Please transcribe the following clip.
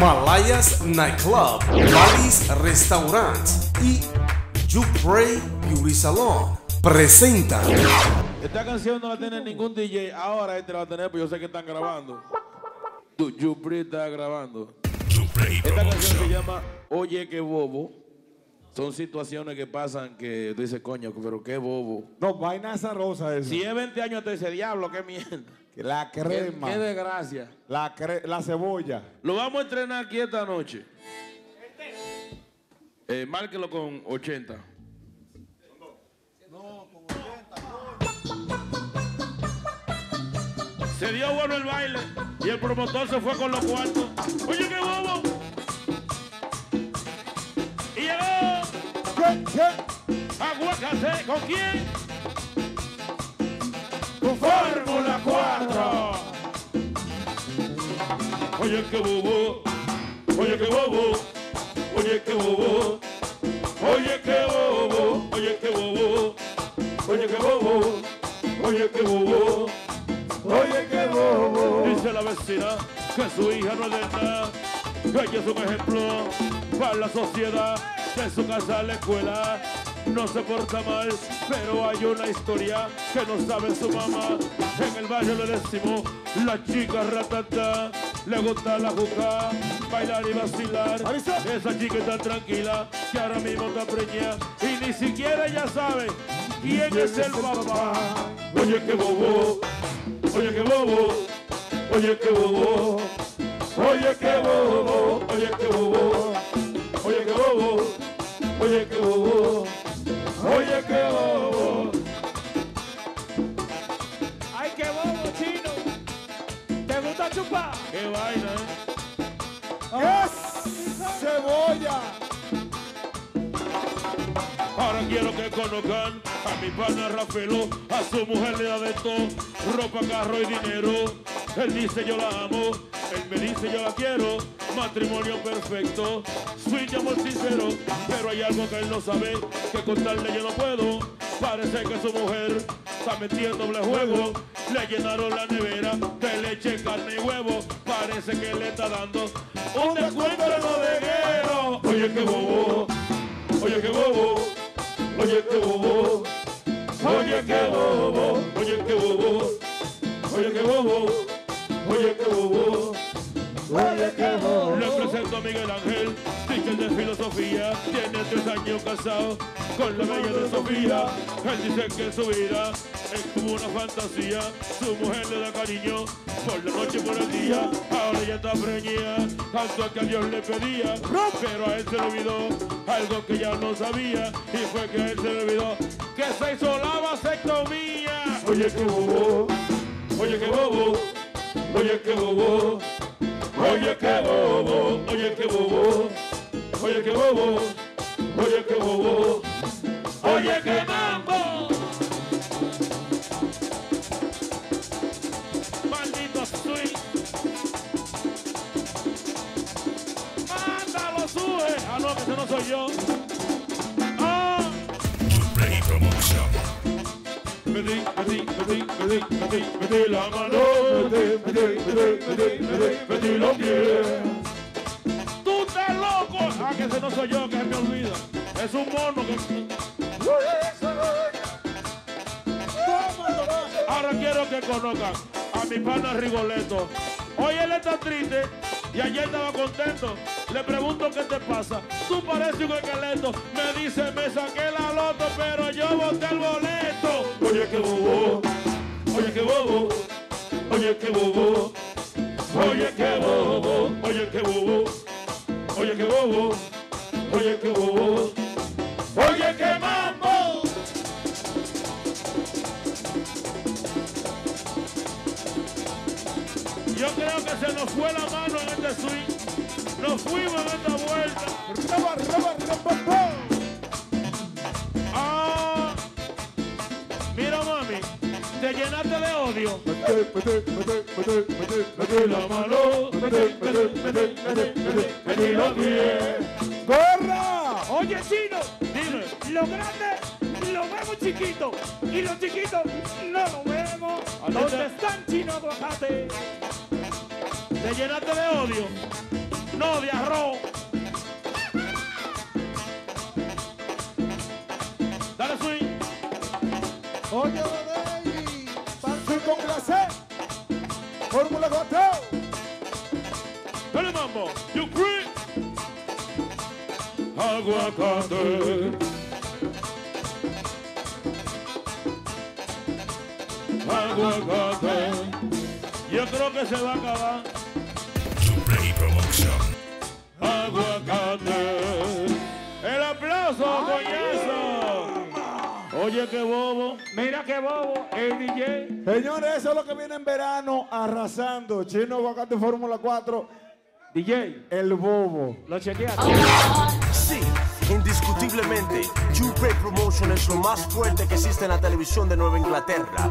Malaya's Night Club, Balis Restaurant y Juprey Beauty Salon presentan. Esta canción no la tiene ningún DJ, ahora este la va a tener, pero yo sé que están grabando. JuPrey está grabando. Esta canción se llama Oye qué bobo. Son situaciones que pasan que tú dices, coño, pero qué bobo. No, vaina azarosa eso. Si es 20 años te dice, diablo, qué mierda. La crema. Qué desgracia. La cebolla. Lo vamos a entrenar aquí esta noche. Márquelo con 80. No, con 80. Se dio bueno el baile y el promotor se fue con los cuartos. Oye, qué bobo. Y llegó. Aguácate, ¿con quién? Con Fórmula 4. Oye qué bobo, oye qué bobo, oye qué bobo, oye qué bobo, oye qué bobo, oye qué bobo, oye qué bobo, oye qué bobo. Dice la vecina que su hija no es de nada, que ella es un ejemplo para la sociedad. De su casa a la escuela no se porta mal, pero hay una historia que no sabe su mamá. En el barrio le decimos la chica ratata, le gusta la juca, bailar y vacilar. ¿Avisa? Esa chica está tranquila, que ahora mismo está preñada y ni siquiera ella sabe quién es el papá. Oye qué bobo, oye qué bobo, oye qué bobo, oye qué bobo, oye qué bobo, oye qué bobo. Oye qué bobo, oye qué bobo. Ay qué bobo, Chino. ¿Te gusta chupar? Qué vaina, ¿eh? ¡Es cebolla! Ahora quiero que conozcan a mi pana Rafael. A su mujer le da de todo, ropa, carro y dinero. Él dice yo la amo, él me dice yo la quiero. Matrimonio perfecto, su amor sincero, pero hay algo que él no sabe, que contarle yo no puedo. Parece que su mujer está metiendo doble juego, le llenaron la nevera de leche, carne y huevo. Parece que le está dando un descuento al bodeguero. Oye qué bobo, oye qué bobo, oye qué bobo, oye qué bobo, oye qué bobo, oye qué bobo, oye qué bobo. Le presento a Miguel Ángel, teacher de filosofía. Tiene 3 años casado con la bella de Sofía. Él dice que su vida es como una fantasía. Su mujer le da cariño por la noche y por el día. Ahora ella está preñada, tanto que a Dios le pedía. Pero a él se le olvidó algo que ya no sabía. Y fue que a él se le olvidó que se hizo la vasectomía. Oye qué bobo, oye qué bobo, oye qué bobo, oye qué bobo, oye qué bobo, oye qué bobo, oye qué bobo, oye qué mambo. Maldito swing. Mándalo, sube. Ah, no, que ese no soy yo. Ah. JuPrey Promotions. Metí la mano, metí los pies. ¡Tú estás loco! Ah, que ese no soy yo, que se me olvida. Es un mono que... Ahora quiero que conozcan a mi pana Rigoletto. Hoy él está triste y ayer estaba contento. Le pregunto qué te pasa. Tú pareces un esqueleto. Me dice, me saqué la loto, pero yo boté el boleto. Oye qué bobo, oye qué bobo, oye qué bobo, oye qué bobo, oye qué bobo, oye qué bobo, oye qué bobo, oye qué mambo. Yo creo que se nos fue la mano en este swing. Nos fuimos en esta vuelta. ¡Raba, raba, raba, raba! ¡Ah! Mira, mami, te llenaste de odio. Metí la mano, metí los pies. ¡Corra! Oye, Chino, dime, lo grande lo vemos chiquito y los chiquitos no lo vemos. ¿Dónde están Shino Aguakate? Te llenaste de odio. no de arroz. Dale swing. Oye, baby, pan con glacé. Fórmula 4. Dale mambo. JuPrey. Aguacate. Aguacate. Yo creo que se va a acabar. JuPrey Promotions. Aguacate. El aplauso, coñazo. Oye, qué bobo. Mira qué bobo. El DJ. Señores, eso es lo que viene en verano arrasando. Shino Aguakate Fórmula 4. DJ. El bobo. Lo chequeaste. Sí. Indiscutiblemente, JuPrey Promotion es lo más fuerte que existe en la televisión de Nueva Inglaterra.